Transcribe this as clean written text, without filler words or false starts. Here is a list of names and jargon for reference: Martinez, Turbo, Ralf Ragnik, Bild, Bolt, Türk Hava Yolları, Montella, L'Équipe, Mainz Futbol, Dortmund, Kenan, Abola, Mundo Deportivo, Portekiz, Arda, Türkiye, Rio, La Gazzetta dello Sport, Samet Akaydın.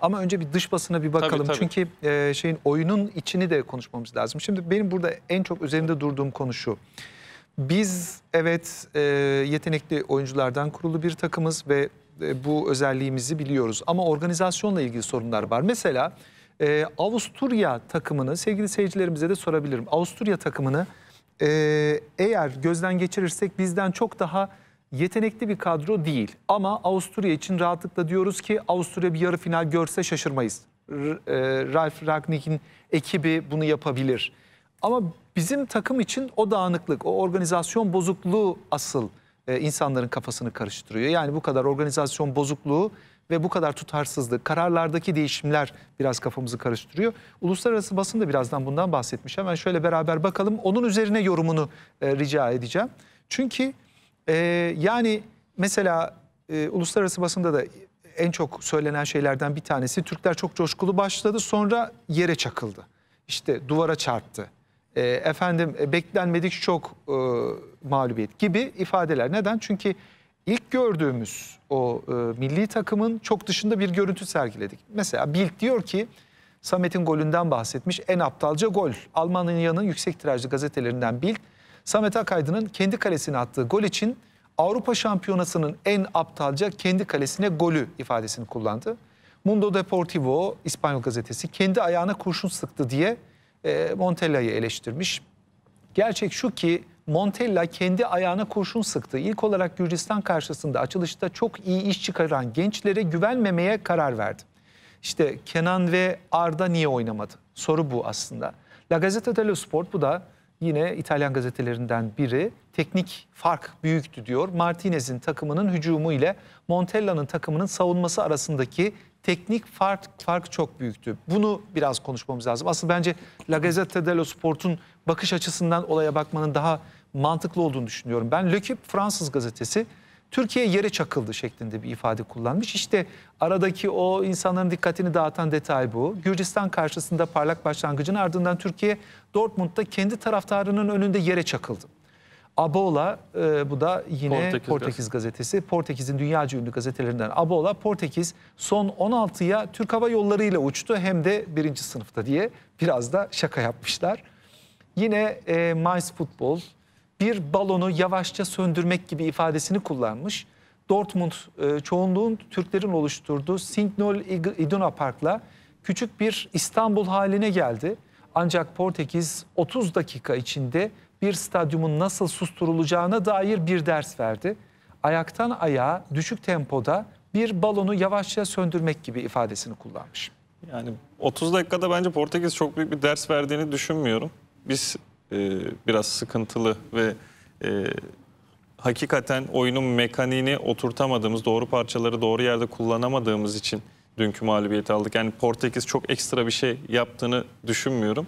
Ama önce bir dış basına bir bakalım. Tabii, tabii. Çünkü oyunun içini de konuşmamız lazım. Şimdi benim burada en çok üzerinde durduğum konu şu. Biz evet yetenekli oyunculardan kurulu bir takımız ve bu özelliğimizi biliyoruz. Ama organizasyonla ilgili sorunlar var. Mesela Avusturya takımını, sevgili seyircilerimize de sorabilirim. Avusturya takımını eğer gözden geçirirsek bizden çok daha yetenekli bir kadro değil. Ama Avusturya için rahatlıkla diyoruz ki Avusturya bir yarı final görse şaşırmayız. Ralf Ragnik'in ekibi bunu yapabilir. Ama bizim takım için o dağınıklık, o organizasyon bozukluğu asıl insanların kafasını karıştırıyor. Yani bu kadar organizasyon bozukluğu ve bu kadar tutarsızlık, kararlardaki değişimler biraz kafamızı karıştırıyor. Uluslararası basın da birazdan bundan bahsetmiş. Hemen şöyle beraber bakalım. Onun üzerine yorumunu rica edeceğim. Çünkü yani mesela uluslararası basında da en çok söylenen şeylerden bir tanesi, Türkler çok coşkulu başladı, sonra yere çakıldı. İşte duvara çarptı. Efendim beklenmedik şok mağlubiyet gibi ifadeler. Neden? Çünkü ilk gördüğümüz o milli takımın çok dışında bir görüntü sergiledik. Mesela Bild diyor ki, Samet'in golünden bahsetmiş, en aptalca gol. Almanya'nın yüksek tirajlı gazetelerinden Bild, Samet Akaydın'ın kendi kalesine attığı gol için Avrupa Şampiyonası'nın en aptalca kendi kalesine golü ifadesini kullandı. Mundo Deportivo, İspanyol gazetesi, kendi ayağına kurşun sıktı diye Montella'yı eleştirmiş. Gerçek şu ki Montella kendi ayağına kurşun sıktı. İlk olarak Gürcistan karşısında açılışta çok iyi iş çıkaran gençlere güvenmemeye karar verdi. İşte Kenan ve Arda niye oynamadı? Soru bu aslında. La Gazzetta dello Sport, bu da yine İtalyan gazetelerinden biri, teknik fark büyüktü diyor. Martinez'in takımının hücumu ile Montella'nın takımının savunması arasındaki teknik fark çok büyüktü. Bunu biraz konuşmamız lazım. Asıl bence La Gazzetta dello Sport'un bakış açısından olaya bakmanın daha mantıklı olduğunu düşünüyorum. Ben L'Équipe, Fransız gazetesi, Türkiye yere çakıldı şeklinde bir ifade kullanmış. İşte aradaki o insanların dikkatini dağıtan detay bu. Gürcistan karşısında parlak başlangıcın ardından Türkiye Dortmund'da kendi taraftarının önünde yere çakıldı. Abola, bu da yine Portekiz gazetesi. Portekiz'in dünyaca ünlü gazetelerinden Abola, Portekiz son 16'ya Türk Hava Yolları ile uçtu, hem de 1. sınıfta diye biraz da şaka yapmışlar. Yine Mainz Futbol, bir balonu yavaşça söndürmek gibi ifadesini kullanmış. Dortmund çoğunluğun Türklerin oluşturduğu Signal Iduna Park'la küçük bir İstanbul haline geldi. Ancak Portekiz 30 dakika içinde bir stadyumun nasıl susturulacağına dair bir ders verdi. Ayaktan ayağa düşük tempoda bir balonu yavaşça söndürmek gibi ifadesini kullanmış. Yani 30 dakikada bence Portekiz çok büyük bir ders verdiğini düşünmüyorum. Biz biraz sıkıntılı ve hakikaten oyunun mekaniğini oturtamadığımız, doğru parçaları doğru yerde kullanamadığımız için dünkü mağlubiyeti aldık. Yani Portekiz çok ekstra bir şey yaptığını düşünmüyorum.